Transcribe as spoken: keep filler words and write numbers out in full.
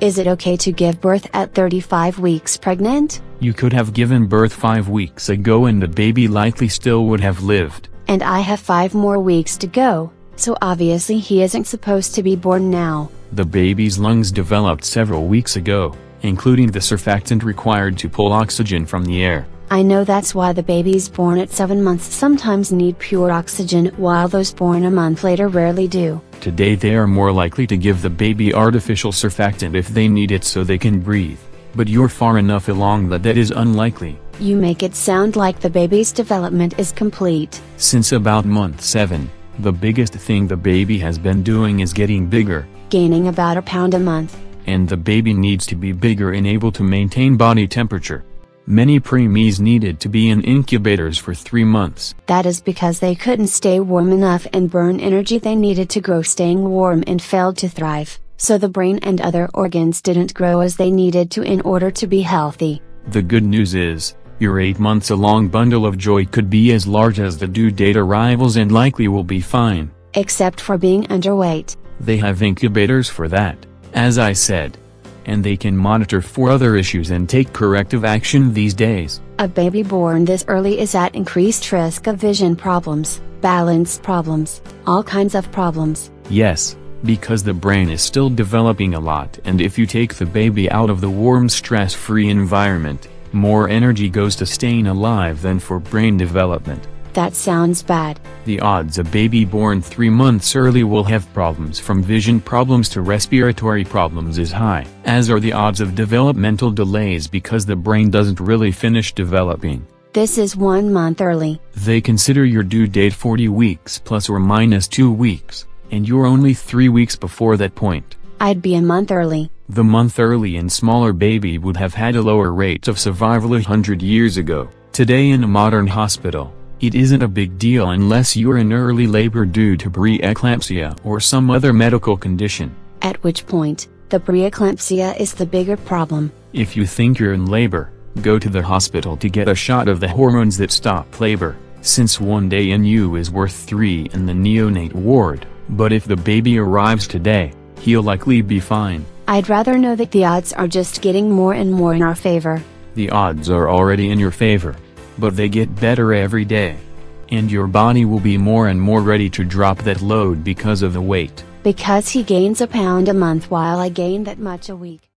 Is it okay to give birth at thirty-five weeks pregnant? You could have given birth five weeks ago and the baby likely still would have lived. And I have five more weeks to go, so obviously he isn't supposed to be born now. The baby's lungs developed several weeks ago, including the surfactant required to pull oxygen from the air. I know that's why the babies born at seven months sometimes need pure oxygen while those born a month later rarely do. Today they are more likely to give the baby artificial surfactant if they need it so they can breathe, but you're far enough along that that is unlikely. You make it sound like the baby's development is complete. Since about month seven, the biggest thing the baby has been doing is getting bigger. Gaining about a pound a month. And the baby needs to be bigger and able to maintain body temperature. Many preemies needed to be in incubators for three months. That is because they couldn't stay warm enough and burn energy they needed to grow staying warm and failed to thrive, so the brain and other organs didn't grow as they needed to in order to be healthy. The good news is, your eight months long bundle of joy could be as large as the due date arrivals and likely will be fine. Except for being underweight. They have incubators for that, as I said. And they can monitor for other issues and take corrective action these days. A baby born this early is at increased risk of vision problems, balance problems, all kinds of problems. Yes, because the brain is still developing a lot, and if you take the baby out of the warm, stress-free environment, more energy goes to staying alive than for brain development. That sounds bad. The odds a baby born three months early will have problems from vision problems to respiratory problems is high, as are the odds of developmental delays because the brain doesn't really finish developing. This is one month early. They consider your due date forty weeks plus or minus two weeks, and you're only three weeks before that point. I'd be a month early. The month early and smaller baby would have had a lower rate of survival a hundred years ago. Today in a modern hospital, it isn't a big deal unless you're in early labor due to preeclampsia or some other medical condition. At which point, the preeclampsia is the bigger problem. If you think you're in labor, go to the hospital to get a shot of the hormones that stop labor, since one day in you is worth three in the neonate ward. But if the baby arrives today, he'll likely be fine. I'd rather know that the odds are just getting more and more in our favor. The odds are already in your favor, but they get better every day. And your body will be more and more ready to drop that load because of the weight. Because he gains a pound a month while I gain that much a week.